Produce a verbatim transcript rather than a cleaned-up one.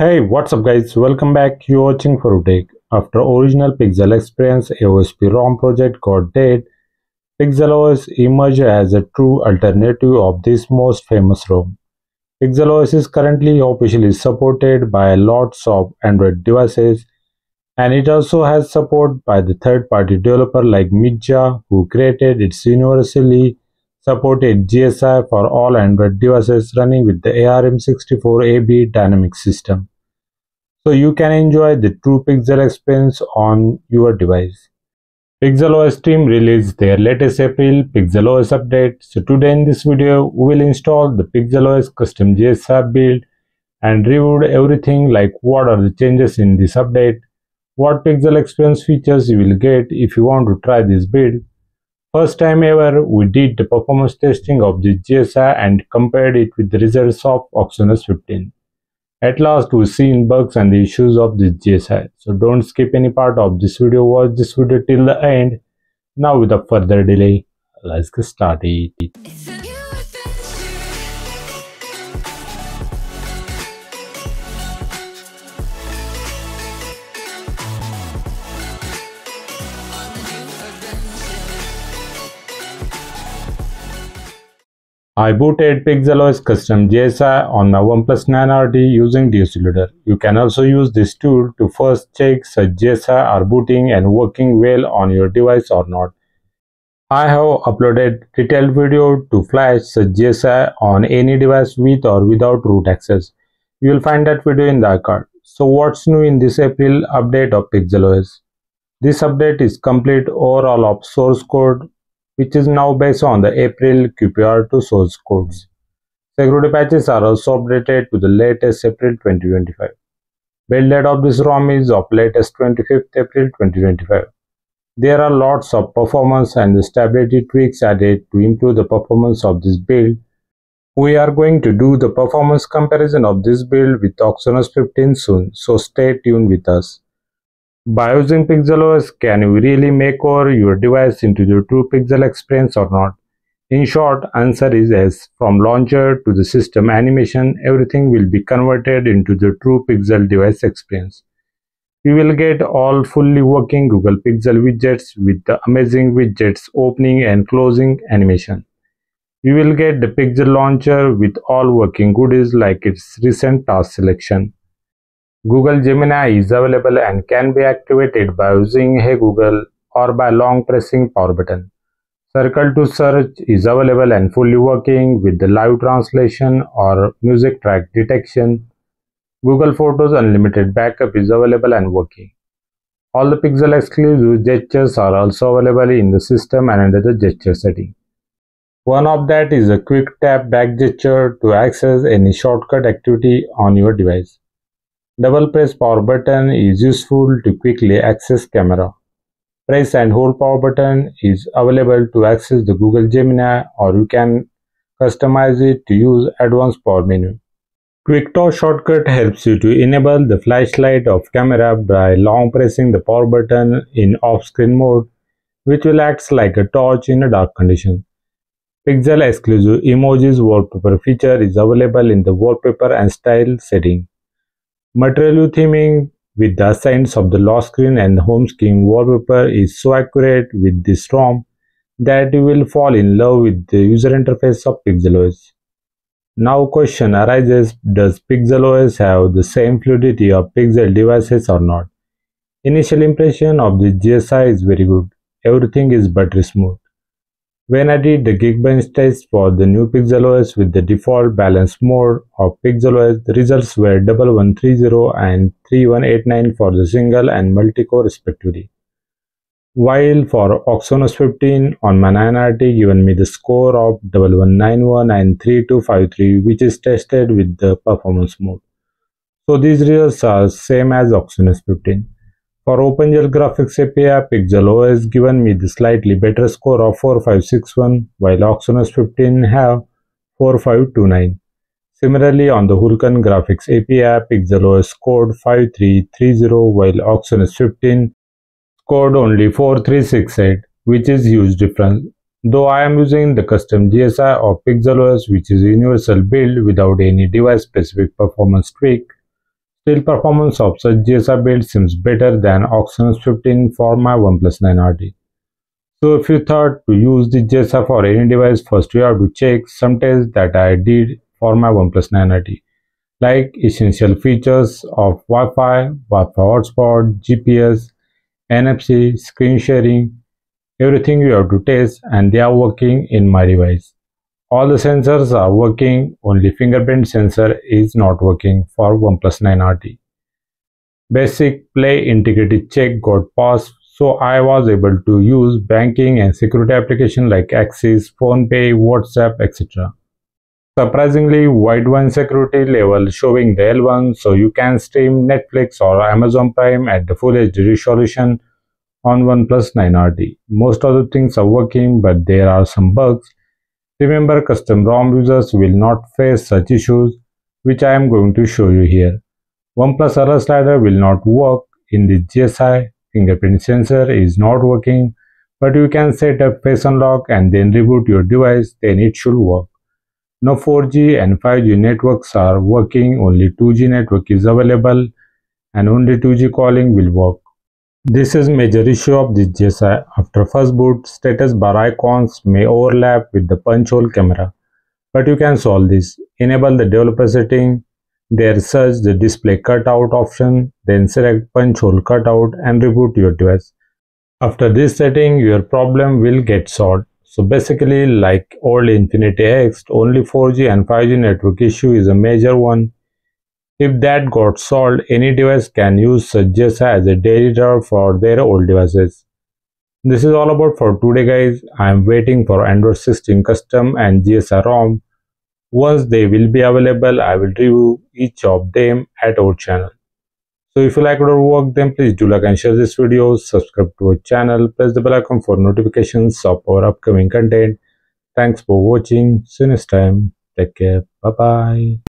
Hey, what's up guys, welcome back. You're watching for tech. After original Pixel experience A O S P ROM project got dead, Pixel O S emerged as a true alternative of this most famous ROM. Pixel O S is currently officially supported by lots of Android devices, and it also has support by the third-party developer like mytja, who created its universally supported G S I for all Android devices running with the A R M sixty-four A B dynamic system. So you can enjoy the true Pixel experience on your device. Pixel O S team released their latest April Pixel O S update. So today in this video, we will install the Pixel O S custom G S I build and review everything like what are the changes in this update, what Pixel experience features you will get if you want to try this build. First time ever, we did the performance testing of the G S I and compared it with the results of Oxygen O S fifteen. At last, we seen bugs and the issues of the G S I. So don't skip any part of this video, watch this video till the end. Now without further delay, let's get started. I booted Pixel O S custom G S I on my OnePlus nine R T using D S U Loader. You can also use this tool to first check such G S I are booting and working well on your device or not. I have uploaded detailed video to flash such G S I on any device with or without root access. You will find that video in the iCard. So what's new in this April update of Pixel O S? This update is complete overall of source code, which is now based on the April Q P R two source codes. Security patches are also updated to the latest April twenty twenty-five. Build date of this ROM is of latest twenty-fifth April twenty twenty-five. There are lots of performance and stability tweaks added to improve the performance of this build. We are going to do the performance comparison of this build with Oxygen O S fifteen soon, so stay tuned with us. By using Pixel O S, can you really make over your device into the true Pixel experience or not? In short, answer is yes. From launcher to the system animation, everything will be converted into the true Pixel device experience. You will get all fully working Google Pixel widgets with the amazing widgets opening and closing animation. You will get the Pixel launcher with all working goodies like its recent task selection. Google Gemini is available and can be activated by using Hey Google or by long pressing power button. Circle to search is available and fully working with the live translation or music track detection. Google Photos unlimited backup is available and working. All the Pixel exclusive gestures are also available in the system and under the gesture setting. One of that is a quick tap back gesture to access any shortcut activity on your device. Double press power button is useful to quickly access camera. Press and hold power button is available to access the Google Gemini, or you can customize it to use advanced power menu. Quick toss shortcut helps you to enable the flashlight of camera by long pressing the power button in off-screen mode, which will act like a torch in a dark condition. Pixel exclusive emojis wallpaper feature is available in the wallpaper and style setting. Material U theming with the ascents of the lock screen and home screen wallpaper is so accurate with this ROM that you will fall in love with the user interface of Pixel O S. Now question arises, does Pixel O S have the same fluidity of Pixel devices or not? Initial impression of the G S I is very good. Everything is buttery smooth. When I did the Geekbench test for the new Pixel O S with the default balance mode of Pixel O S, the results were eleven thirty and thirty-one eighty-nine for the single and multi-core respectively. While for Oxygen O S fifteen on my nine R T given me the score of eleven ninety-one and thirty-two fifty-three, which is tested with the performance mode. So these results are same as Oxygen O S fifteen. For OpenGL graphics A P I, Pixel O S given me the slightly better score of four five six one, while Oxygen O S fifteen have four five two nine. Similarly, on the Vulkan graphics A P I, Pixel O S scored five three three zero, while Oxygen O S fifteen scored only four three six eight, which is huge difference. Though I am using the custom G S I of Pixel O S, which is universal build without any device specific performance tweak, Still, performance of such G S I build seems better than Oxygen fifteen for my OnePlus nine R T. So if you thought to use the G S I for any device, first you have to check some tests that I did for my OnePlus nine R T, like essential features of Wi-Fi, Wi-Fi hotspot, G P S, N F C, screen sharing. Everything you have to test, and they are working in my device. All the sensors are working, only fingerprint sensor is not working for OnePlus nine R T. Basic play integrity check got passed, so I was able to use banking and security applications like Axis, PhonePay, WhatsApp, et cetera. Surprisingly, Widevine security level showing the L one, so you can stream Netflix or Amazon Prime at the full H D resolution on OnePlus nine R T. Most of the things are working, but there are some bugs. Remember, custom ROM users will not face such issues, which I am going to show you here. OnePlus error slider will not work in the G S I, fingerprint sensor is not working, but you can set up face unlock and then reboot your device, then it should work. No four G and five G networks are working, only two G network is available and only two G calling will work. This is major issue of the G S I. After first boot, status bar icons may overlap with the punch hole camera, but you can solve this. Enable the developer setting, there search the display cutout option, then select punch hole cutout and reboot your device. After this setting, your problem will get solved. So basically, like old Infinity X, only four G and five G network issue is a major one. If that got solved, any device can use such G S I as a daily driver for their old devices. This is all about for today, guys. I am waiting for Android sixteen custom and G S I ROM. Once they will be available, I will review each of them at our channel. So if you like our work, then please do like and share this video, subscribe to our channel, press the bell icon for notifications of our upcoming content. Thanks for watching. See you next time. Take care. Bye bye.